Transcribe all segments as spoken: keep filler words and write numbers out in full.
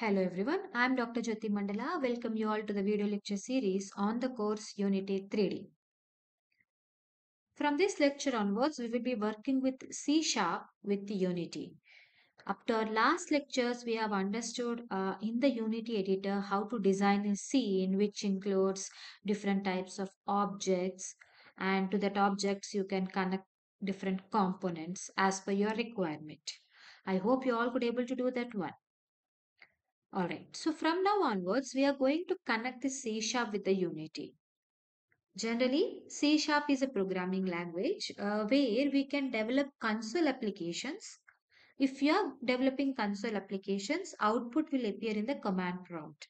Hello everyone, I am Doctor Jyoti Mandala. Welcome you all to the video lecture series on the course Unity three D. From this lecture onwards, we will be working with C sharp with Unity. Up to our last lectures, we have understood uh, in the Unity editor how to design a scene which includes different types of objects, and to that objects you can connect different components as per your requirement. I hope you all could able to do that one. Alright, so from now onwards, we are going to connect the C sharp with the Unity. Generally, C sharp is a programming language uh, where we can develop console applications. If you are developing console applications, output will appear in the command prompt,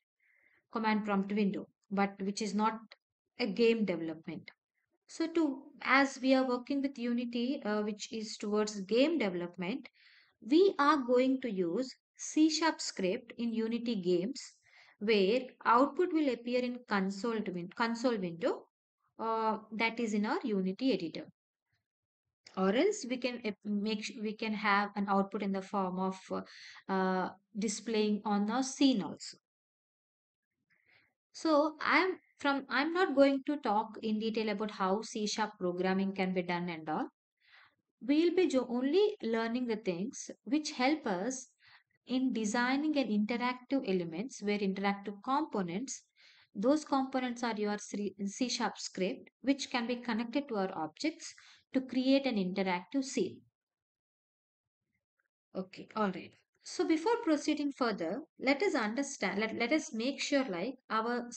command prompt window, but which is not a game development. So to, as we are working with Unity, uh, which is towards game development, we are going to use C sharp script in Unity games, where output will appear in console, win console window uh, that is in our Unity editor, or else we can make we can have an output in the form of uh, displaying on our scene also. So I'm from I'm not going to talk in detail about how C sharp programming can be done and all. We'll be only learning the things which help us in designing an interactive elements, where interactive components, those components are your C sharp script, which can be connected to our objects to create an interactive scene. Okay, alright. So before proceeding further, let us understand, let, let us make sure like our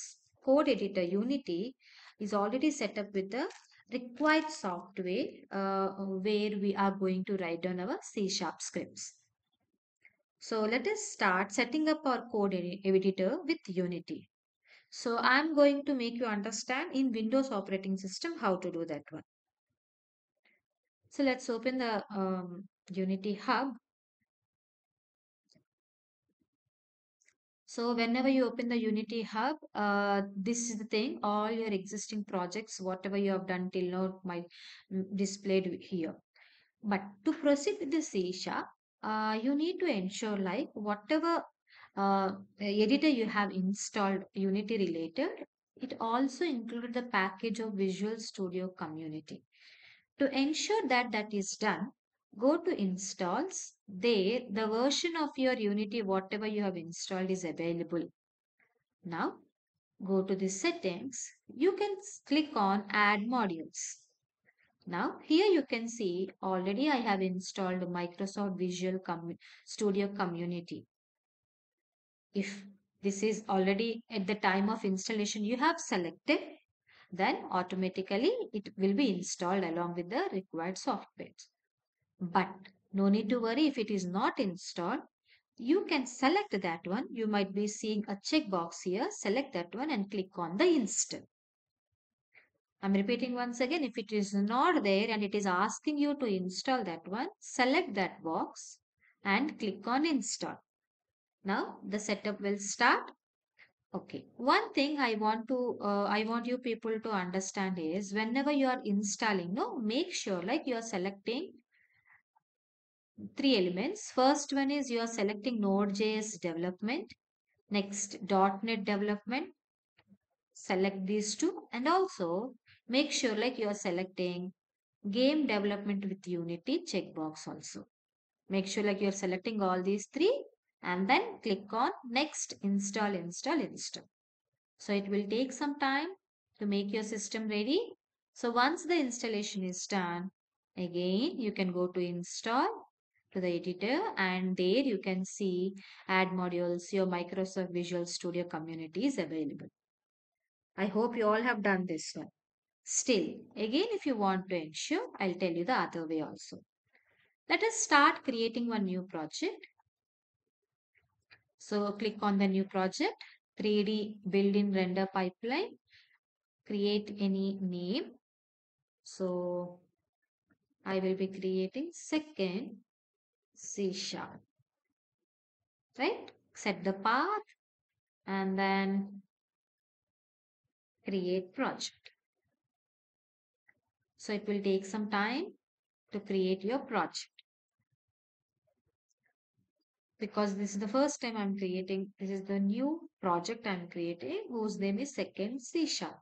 code editor Unity is already set up with the required software uh, where we are going to write down our C sharp scripts. So let us start setting up our code editor with Unity. So I am going to make you understand in Windows operating system how to do that one. So let's open the um, Unity Hub. So whenever you open the Unity Hub, uh, this is the thing, all your existing projects, whatever you have done till now, might be displayed here. But to proceed with the C sharp, Uh, you need to ensure like whatever uh, editor you have installed Unity related, it also included the package of Visual Studio Community. To ensure that that is done, go to installs. There, the version of your Unity, whatever you have installed, is available. Now, go to the settings. You can click on Add Modules. Now here you can see already I have installed Microsoft Visual Studio Community. If this is already at the time of installation you have selected, then automatically it will be installed along with the required software. But no need to worry if it is not installed. You can select that one. You might be seeing a checkbox here. Select that one and click on the install. I'm repeating once again, if it is not there and it is asking you to install that one, select that box and click on install. Now the setup will start. Okay. One thing I want to, uh, I want you people to understand is whenever you are installing, no, make sure like you are selecting three elements. First one is you are selecting Node.js development, next dot net development. Select these two and also make sure like you are selecting game development with Unity checkbox also. Make sure like you are selecting all these three and then click on next, install, install, install. So it will take some time to make your system ready. So once the installation is done, again you can go to install to the editor and there you can see add modules, your Microsoft Visual Studio Community is available. I hope you all have done this one. Still, again if you want to ensure, I'll tell you the other way also. Let us start creating one new project. So click on the new project, three D built-in render pipeline, create any name. So I will be creating second C sharp. Right? Set the path and then create project. So it will take some time to create your project. because this is the first time I'm creating. This is the new project I'm creating whose name is second C sharp.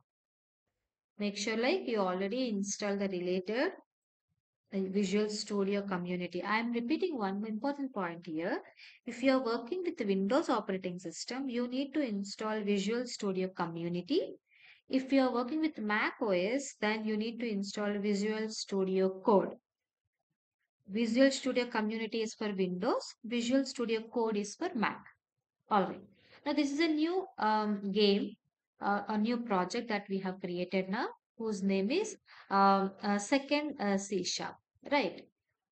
Make sure like you already installed the related Visual Studio Community. I am repeating one important point here. If you are working with the Windows operating system, you need to install Visual Studio Community. If you are working with Mac O S, then you need to install Visual Studio Code. Visual Studio Community is for Windows. Visual Studio Code is for Mac. Alright. Now this is a new um, game, uh, a new project that we have created now, whose name is uh, uh, second uh, C sharp, right?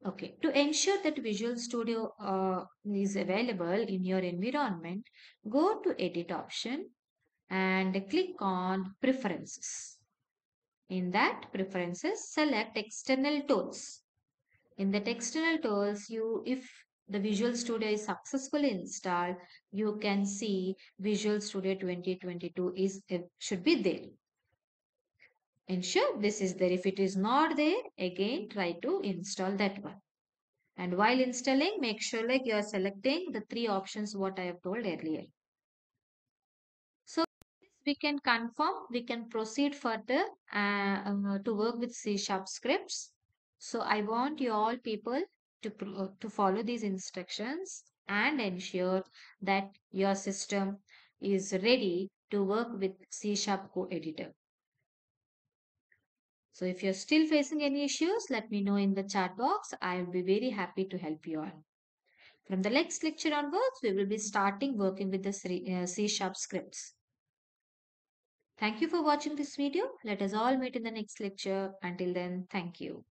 Okay. To ensure that Visual Studio uh, is available in your environment, go to Edit option and click on Preferences. In that Preferences, select External Tools. In that External Tools, you if the Visual Studio is successfully installed, you can see Visual Studio twenty twenty-two is should be there. Ensure this is there. If it is not there, again try to install that one. And while installing, make sure like you are selecting the three options what I have told earlier. So we can confirm, we can proceed further uh, to work with C sharp scripts. So I want you all people to pro to follow these instructions and ensure that your system is ready to work with C sharp Code Editor. So if you're still facing any issues, let me know in the chat box. I will be very happy to help you all. From the next lecture onwards, we will be starting working with the C sharp scripts. Thank you for watching this video. Let us all meet in the next lecture. Until then, thank you.